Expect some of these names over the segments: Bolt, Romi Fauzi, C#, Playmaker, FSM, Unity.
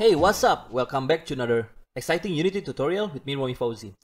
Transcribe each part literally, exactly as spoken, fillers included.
Hey, what's up? Welcome back to another exciting Unity tutorial with me, Romi Fauzi.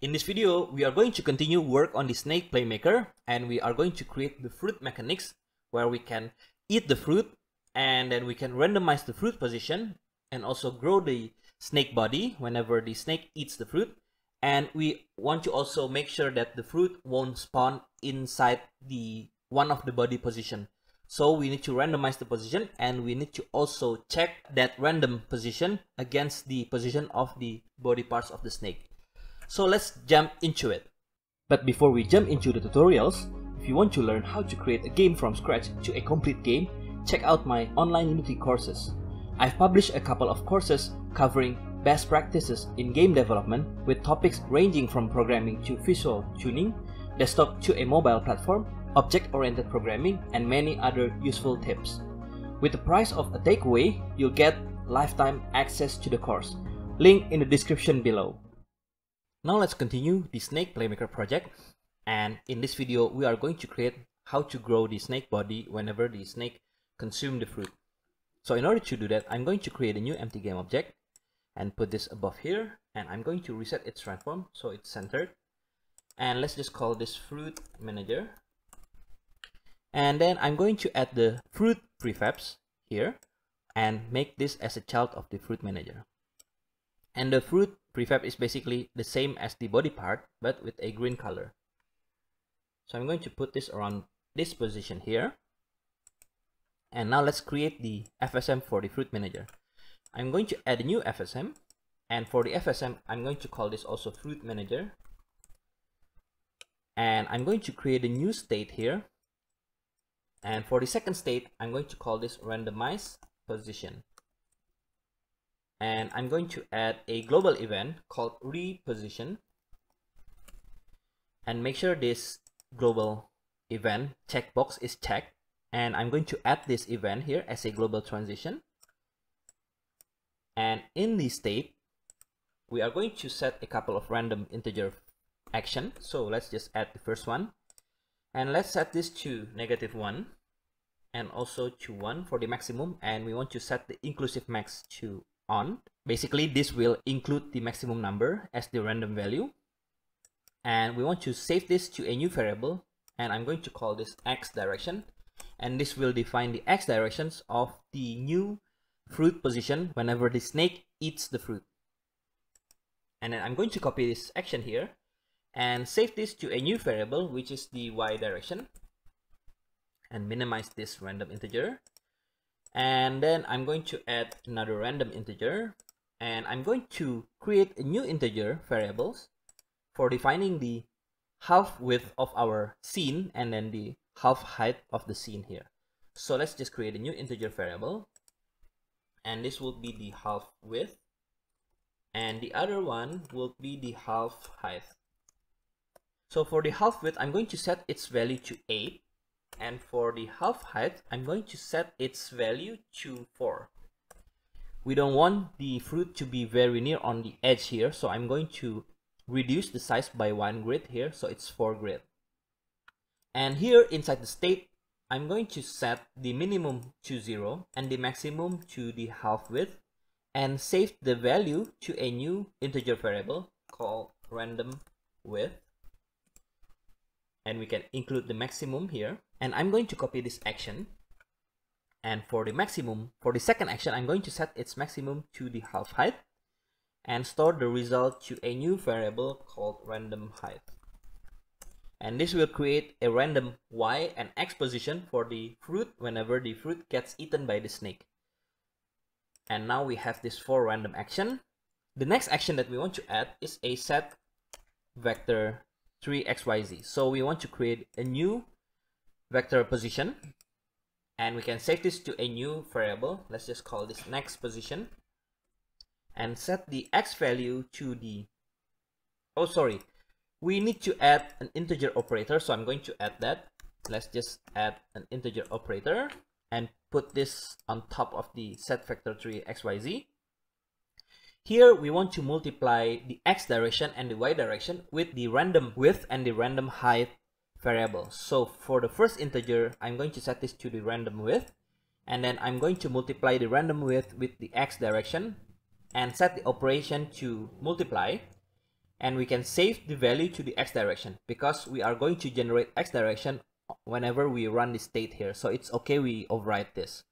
In this video, we are going to continue work on the snake playmaker, and we are going to create the fruit mechanics where we can eat the fruit, and then we can randomize the fruit position and also grow the snake body whenever the snake eats the fruit. And we want to also make sure that the fruit won't spawn inside the one of the body position. So we need to randomize the position, and we need to also check that random position against the position of the body parts of the snake. So let's jump into it. But before we jump into the tutorials, if you want to learn how to create a game from scratch to a complete game, check out my online Unity courses. I've published a couple of courses covering best practices in game development with topics ranging from programming to visual tuning, desktop to a mobile platform, object-oriented programming, and many other useful tips. With the price of a takeaway, you'll get lifetime access to the course. Link in the description below. Now let's continue the snake playmaker project, and in this video we are going to create how to grow the snake body whenever the snake consumes the fruit. So in order to do that, I'm going to create a new empty game object and put this above here, and I'm going to reset its transform so it's centered, and let's just call this fruit manager. And then I'm going to add the fruit prefabs here and make this as a child of the fruit manager. And the fruit prefab is basically the same as the body part, but with a green color. So I'm going to put this around this position here. And now let's create the F S M for the fruit manager. I'm going to add a new F S M, and for the F S M, I'm going to call this also fruit manager. And I'm going to create a new state here. And for the second state, I'm going to call this randomize position. And I'm going to add a global event called reposition. And make sure this global event checkbox is checked. And I'm going to add this event here as a global transition. And in the state, we are going to set a couple of random integer actions. So let's just add the first one. And let's set this to negative one and also to one for the maximum, and we want to set the inclusive max to on. Basically, this will include the maximum number as the random value. And we want to save this to a new variable, and I'm going to call this x direction, and this will define the x directions of the new fruit position whenever the snake eats the fruit. And then I'm going to copy this action here and save this to a new variable, which is the y direction, and minimize this random integer. And then I'm going to add another random integer, and I'm going to create a new integer variables for defining the half width of our scene and then the half height of the scene here. So let's just create a new integer variable, and this will be the half width, and the other one will be the half height. So for the half width, I'm going to set its value to eight, and for the half height, I'm going to set its value to four. We don't want the fruit to be very near on the edge here, so I'm going to reduce the size by one grid here, so it's four grid. And here inside the state, I'm going to set the minimum to zero and the maximum to the half width, and save the value to a new integer variable called random width. And we can include the maximum here, and I'm going to copy this action, and for the maximum, for the second action, I'm going to set its maximum to the half height and store the result to a new variable called random height, and this will create a random y and x position for the fruit whenever the fruit gets eaten by the snake. And now we have this four random action. The next action that we want to add is a set vector three x y z. So we want to create a new vector position, and we can save this to a new variable. Let's just call this next position, and set the x value to the oh sorry we need to add an integer operator, so I'm going to add that. Let's just add an integer operator and put this on top of the set vector three x y z. Here we want to multiply the x direction and the y direction with the random width and the random height variable. So for the first integer, I'm going to set this to the random width, and then I'm going to multiply the random width with the X direction and set the operation to multiply, and we can save the value to the X direction because we are going to generate X direction whenever we run the state here. So it's okay, we override this.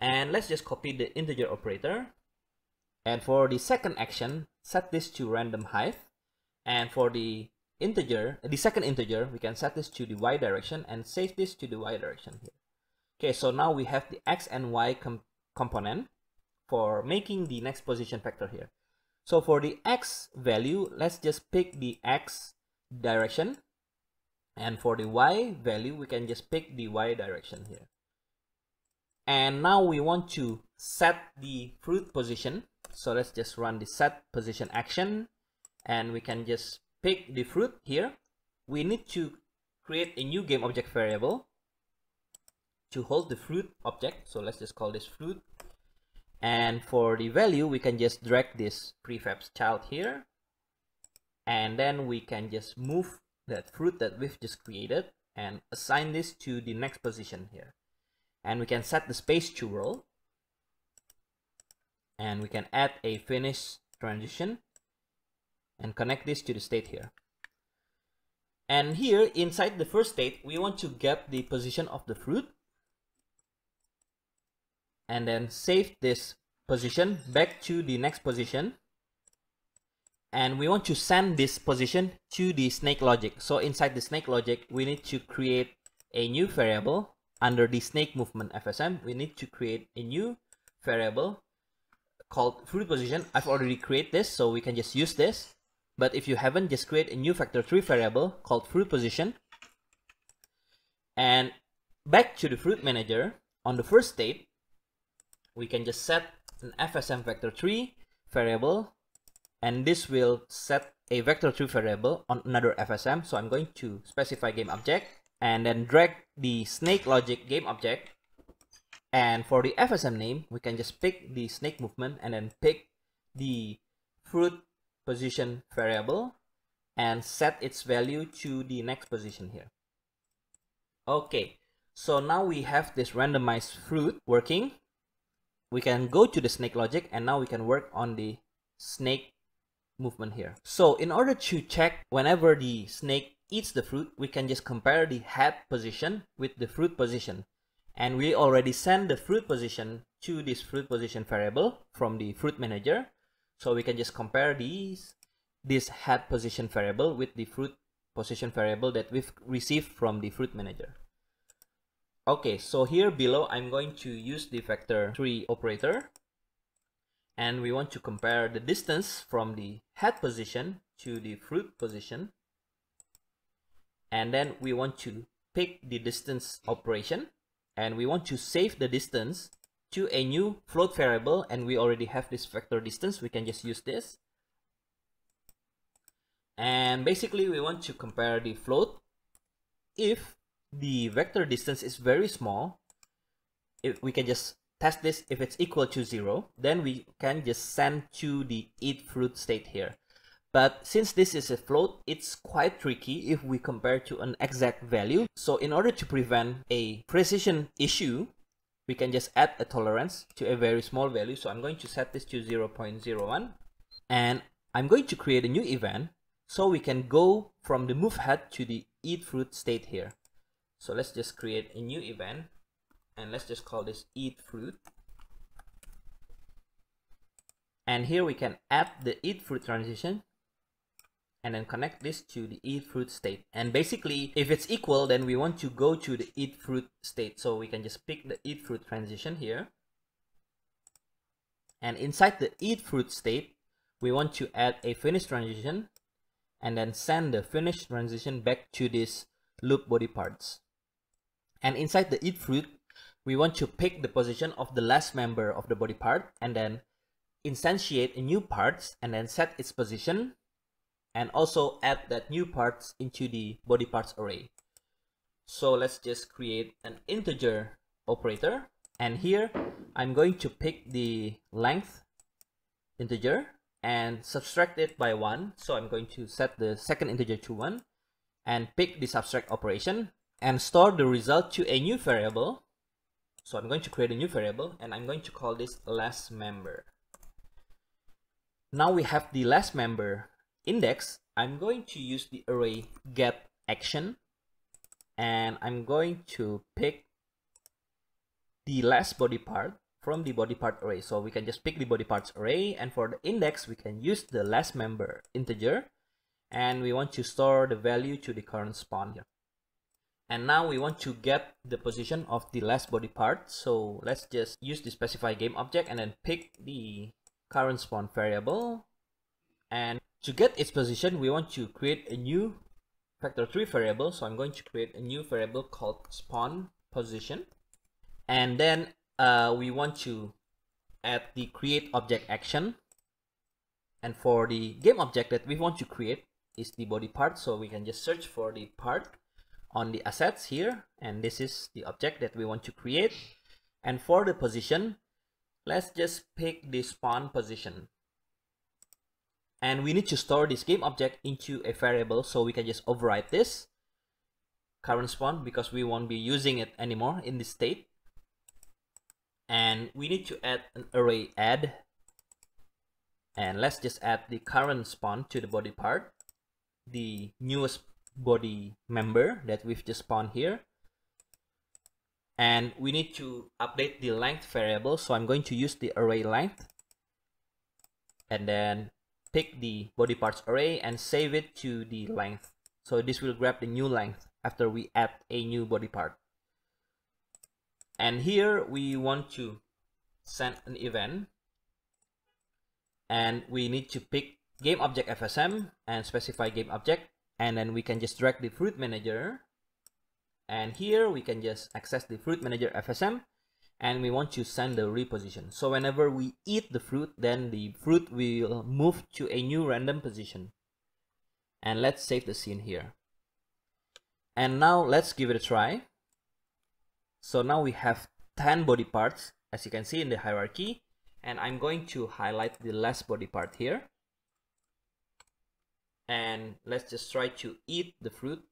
And let's just copy the integer operator. And for the second action, set this to random height. And for the integer, the second integer, we can set this to the Y direction and save this to the Y direction here. Okay, so now we have the X and Y com component for making the next position vector here. So for the X value, let's just pick the X direction. And for the Y value, we can just pick the Y direction here. And now we want to set the fruit position. So let's just run the set position action, and we can just pick the fruit here. We need to create a new game object variable to hold the fruit object. So let's just call this fruit. And for the value, we can just drag this prefab's child here. And then we can just move that fruit that we've just created and assign this to the next position here. And we can set the space to roll. And we can add a finish transition and connect this to the state here. And here inside the first state, we want to get the position of the fruit. And then save this position back to the next position. And we want to send this position to the snake logic. So inside the snake logic, we need to create a new variable under the snake movement F S M. We need to create a new variable called fruit position. I've already created this, so we can just use this. But if you haven't, just create a new vector three variable called fruit position. And back to the fruit manager on the first state, we can just set an F S M vector three variable, and this will set a vector three variable on another F S M. So I'm going to specify game object and then drag the snake logic game object. And for the F S M name, we can just pick the snake movement and then pick the fruit position variable and set its value to the next position here. Okay, so now we have this randomized fruit working. We can go to the snake logic, and now we can work on the snake movement here. So in order to check whenever the snake eats the fruit, we can just compare the head position with the fruit position. And we already send the fruit position to this fruit position variable from the fruit manager. So we can just compare these, this head position variable with the fruit position variable that we've received from the fruit manager. Okay, so here below, I'm going to use the vector three operator, and we want to compare the distance from the head position to the fruit position. And then we want to pick the distance operation, and we want to save the distance to a new float variable, and we already have this vector distance. We can just use this. And basically we want to compare the float. If the vector distance is very small, if we can just test this, if it's equal to zero, then we can just send to the eat fruit state here. But since this is a float, it's quite tricky if we compare to an exact value. So in order to prevent a precision issue, we can just add a tolerance to a very small value. So I'm going to set this to zero point zero one, and I'm going to create a new event so we can go from the move head to the eat fruit state here. So let's just create a new event, and let's just call this eat fruit. And here we can add the eat fruit transition and then connect this to the eat fruit state. And basically, if it's equal, then we want to go to the eat fruit state. So we can just pick the eat fruit transition here. And inside the eat fruit state, we want to add a finish transition and then send the finish transition back to this loop body parts. And inside the eat fruit, we want to pick the position of the last member of the body part and then instantiate a new parts and then set its position, and also add that new parts into the body parts array. So let's just create an integer operator, and here I'm going to pick the length integer and subtract it by one. So I'm going to set the second integer to one and pick the subtract operation and store the result to a new variable. So I'm going to create a new variable and I'm going to call this last member. Now we have the last member index. I'm going to use the array get action and I'm going to pick the last body part from the body part array. So we can just pick the body parts array, and for the index we can use the last member integer, and we want to store the value to the current spawn here. And now we want to get the position of the last body part, so let's just use the specify game object and then pick the current spawn variable. And to get its position, we want to create a new vector three variable. So I'm going to create a new variable called spawn position, and then uh, we want to add the create object action, and for the game object that we want to create is the body part, so we can just search for the part on the assets here, and this is the object that we want to create. And for the position, let's just pick the spawn position, and we need to store this game object into a variable, so we can just override this current spawn because we won't be using it anymore in this state. And we need to add an array add, and let's just add the current spawn to the body part, the newest body member that we've just spawned here. And we need to update the length variable, so I'm going to use the array length and then pick the body parts array and save it to the length. So this will grab the new length after we add a new body part. And here we want to send an event, and we need to pick game object F S M and specify game object, and then we can just drag the fruit manager, and here we can just access the fruit manager F S M, and we want to send the reposition. So whenever we eat the fruit, then the fruit will move to a new random position. And let's save the scene here. And now let's give it a try. So now we have ten body parts, as you can see in the hierarchy, and I'm going to highlight the last body part here. And let's just try to eat the fruit.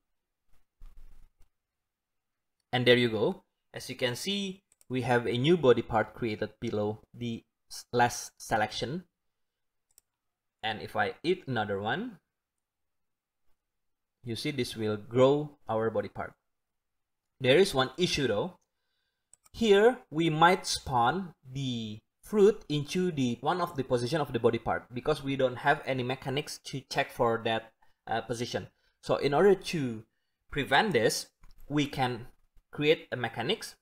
And there you go. As you can see, we have a new body part created below the last selection. And if I eat another one, you see this will grow our body part. There is one issue though. Here we might spawn the fruit into the one of the position of the body part because we don't have any mechanics to check for that uh, position. So in order to prevent this, we can create a mechanics.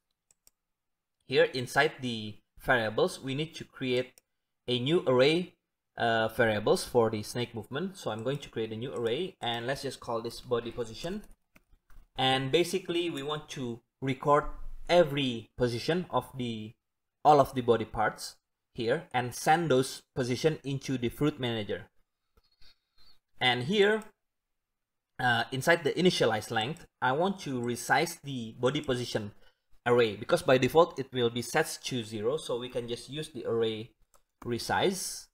Here inside the variables, we need to create a new array uh, variables for the snake movement. So I'm going to create a new array, and let's just call this body position. And basically we want to record every position of the all of the body parts here and send those position into the fruit manager. And here uh, inside the initialize length, I want to resize the body position array because by default it will be set to zero, so we can just use the array resize,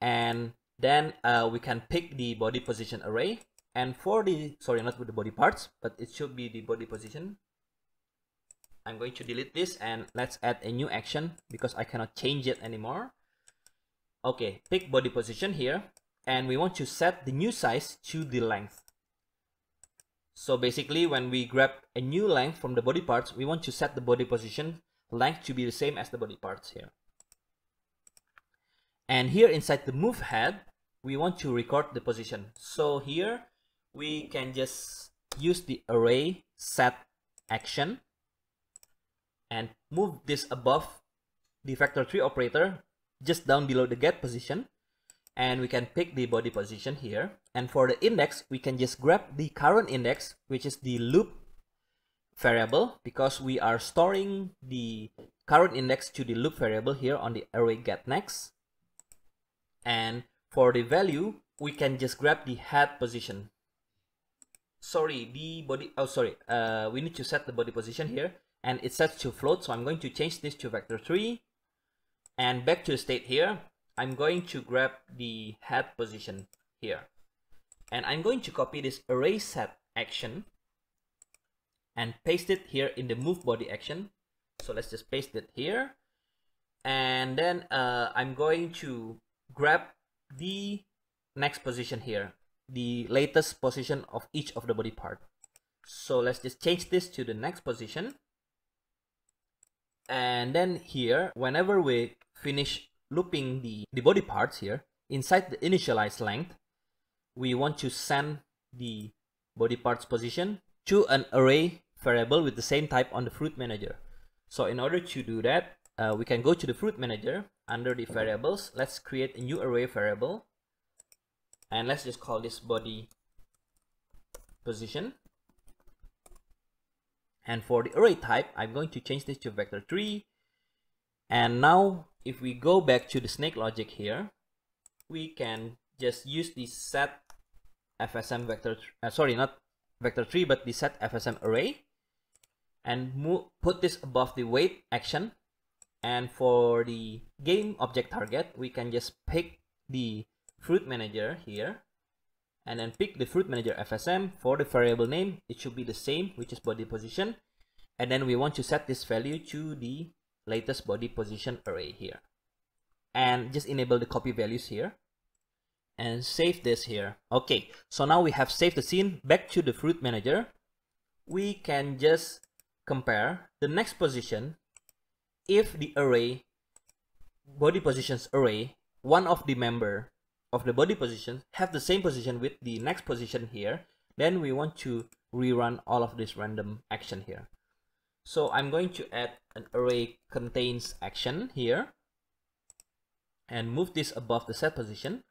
and then uh, we can pick the body position array. And for the sorry not with the body parts, but it should be the body position. I'm going to delete this, and let's add a new action because I cannot change it anymore. Okay, pick body position here, and we want to set the new size to the length. So basically when we grab a new length from the body parts, we want to set the body position length to be the same as the body parts here. And here inside the move head, we want to record the position. So here we can just use the array set action and move this above the vector three operator just down below the get position. And we can pick the body position here, and for the index we can just grab the current index, which is the loop variable, because we are storing the current index to the loop variable here on the array get next. And for the value, we can just grab the head position sorry the body oh sorry uh, we need to set the body position here, and it's set to float, so I'm going to change this to vector three. And back to the state here, I'm going to grab the head position here, and I'm going to copy this array set action and paste it here in the move body action, So let's just paste it here. And then uh, I'm going to grab the next position here, the latest position of each of the body part. So let's just change this to the next position. And then here, whenever we finish looping the, the body parts here, inside the initialize length, we want to send the body parts position to an array variable with the same type on the fruit manager. So in order to do that, uh, we can go to the fruit manager under the variables. Let's create a new array variable. And let's just call this body position. And for the array type, I'm going to change this to vector three. And now if we go back to the snake logic here, we can just use the set F S M vector, uh, sorry, not vector three, but the set F S M array, and move, put this above the weight action. And for the game object target, we can just pick the fruit manager here and then pick the fruit manager F S M. For the variable name, it should be the same, which is body position. And then we want to set this value to the latest body position array here, and just enable the copy values here and save this here. Okay, so now we have saved the scene. Back to the fruit manager, we can just compare the next position. If the array body positions array, one of the member of the body position have the same position with the next position here, then we want to rerun all of this random action here. So I'm going to add an array contains action here and move this above the set position.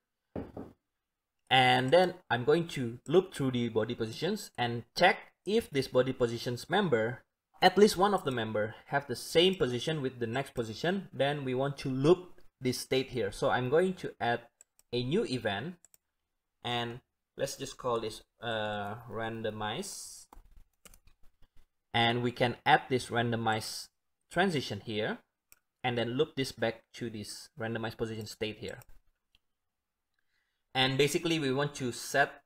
And then I'm going to loop through the body positions and check if this body positions member, at least one of the member, have the same position with the next position. Then we want to loop this state here. So I'm going to add a new event, and let's just call this uh, randomize. And we can add this randomize transition here and then loop this back to this randomized position state here. And basically we want to set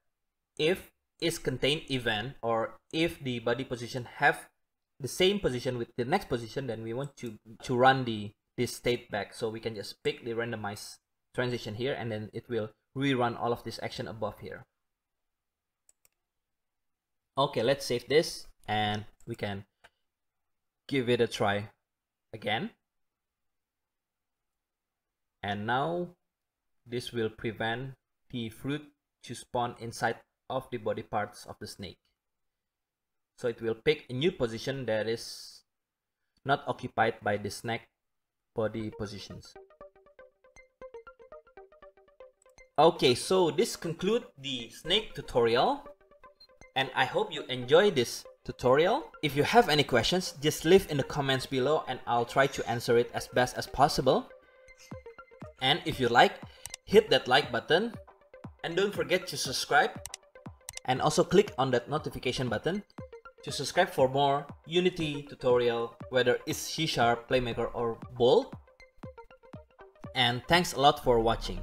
if is contained event, or if the body position have the same position with the next position, then we want to to run the this state back. So we can just pick the randomized transition here, and then it will rerun all of this action above here. Okay, let's save this and we can give it a try again. And now this will prevent the fruit to spawn inside of the body parts of the snake. So it will pick a new position that is not occupied by the snake body positions. Okay, so this concludes the snake tutorial, and I hope you enjoy this tutorial. If you have any questions, just leave in the comments below and I'll try to answer it as best as possible. And if you like, hit that like button, and don't forget to subscribe, and also click on that notification button to subscribe for more Unity tutorial, whether it's C sharp, Playmaker or Bolt. And thanks a lot for watching.